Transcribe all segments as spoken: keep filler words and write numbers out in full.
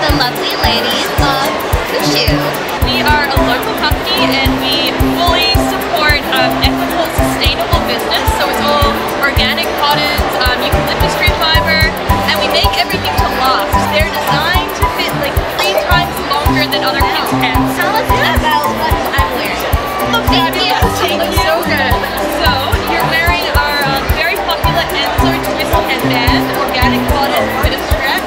the lovely ladies of Kushu. We are a local company and we fully support um, ethical, sustainable business. So it's all organic cottons, um, eucalyptus tree fiber, and we make everything to last. They're designed to fit like three times longer than other kids' pants. Tell us about what I'm wearing. Oh, thank you. It looks so good. So you're wearing our um, very popular Answer Twist headband, organic cotton, bit of stretch,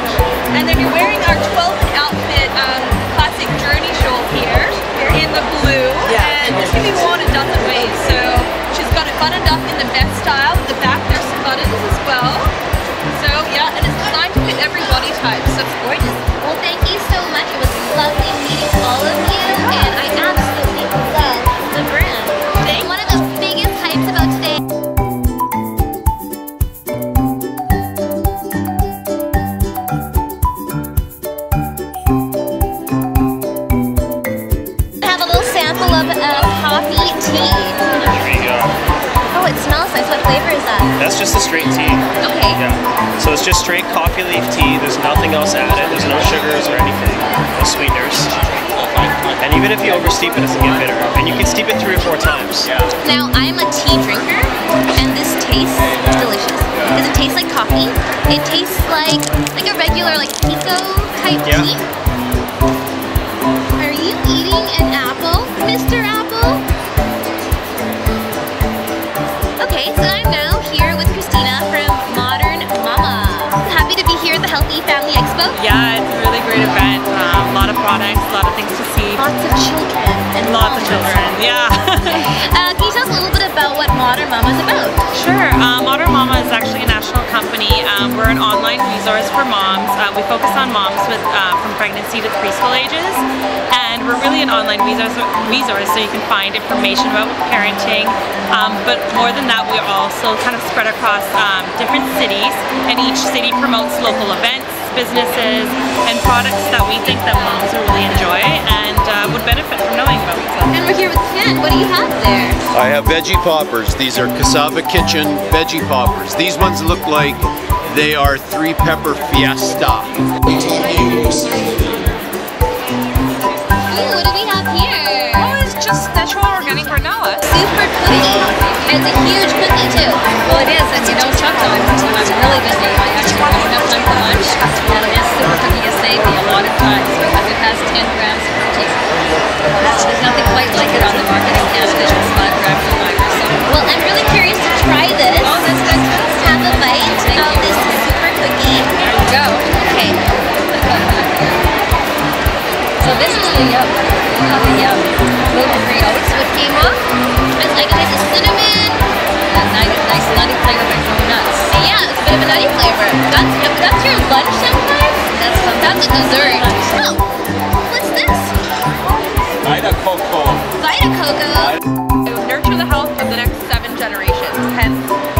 and then you're wearing our twelve outfit um, classic journey shawl here in the blue. Yeah, and this can be worn a dozen ways. So she's got it buttoned up in the best style. At the back there's some buttons as well. So yeah, and it's designed to fit every body type. So it's gorgeous. Well, thank you so much. It was lovely meeting all of you, and I absolutely love the brand. One of the biggest hypes about today. I have a little sample of a coffee tea. Here you go. Oh, it smells nice. What flavor is that? That's just the straight tea. Okay. Yeah. So it's just straight coffee leaf tea. There's nothing else added. There's no sugars or anything. No sweeteners. And even if you oversteep it, it doesn't get bitter. And you can steep it three or four times. Now, I'm a tea drinker, and this tastes delicious. Does it taste like coffee? It tastes like like a regular like pico type yeah. tea. Are you eating an apple, Mister Apple? Okay, so I'm now here with Christina from Modern Mama. Happy to be here at the Healthy Family Expo. Yeah, it's a really great event. Um, a lot of products, a lot of things to see. Lots of children. And lots of children, yeah. uh, can you tell us a little bit about what Modern Mama is about? Sure. Uh, Modern Mama is actually a national company. Um, we're an online resource for moms. Uh, we focus on moms with uh, from pregnancy to preschool ages. And we're really an online resource, resource so you can find information about parenting. Um, but more than that, we're also kind of spread across um, different cities. And each city promotes local events, businesses, and products that we think that moms will really enjoy and uh, would benefit from knowing about. And we're here with Ken. What do you have there? I have veggie poppers. These are Cassava Kitchen veggie poppers. These ones look like they are three pepper fiesta. Ooh, what do we have here? Oh, it's just natural organic granola. Super cookie. And it's a huge cookie too. Well, it is. As you know, Chuck time, I'm really busy. I actually don't have time for lunch. And this super cookie has saved me a lot of times because it has ten grams of protein. There's nothing quite like it on the market in Canada. It's five grams of fiber. So. Well, I'm really curious to try this. Oh, that's good. Have a bite Thank of you. This super cookie. There you go. Okay. So this is the yum. Oh, the yum. Gluten free oats with quinoa. It's like a nice cinnamon. That nice nutty flavor by some nuts. Yeah, it's a bit of a nutty flavor. That's that's your lunch sometimes. That's that's a dessert. Oh, what's this? Vitacoco. Vitacoco. Nurture the health of the next seven generations. Hence.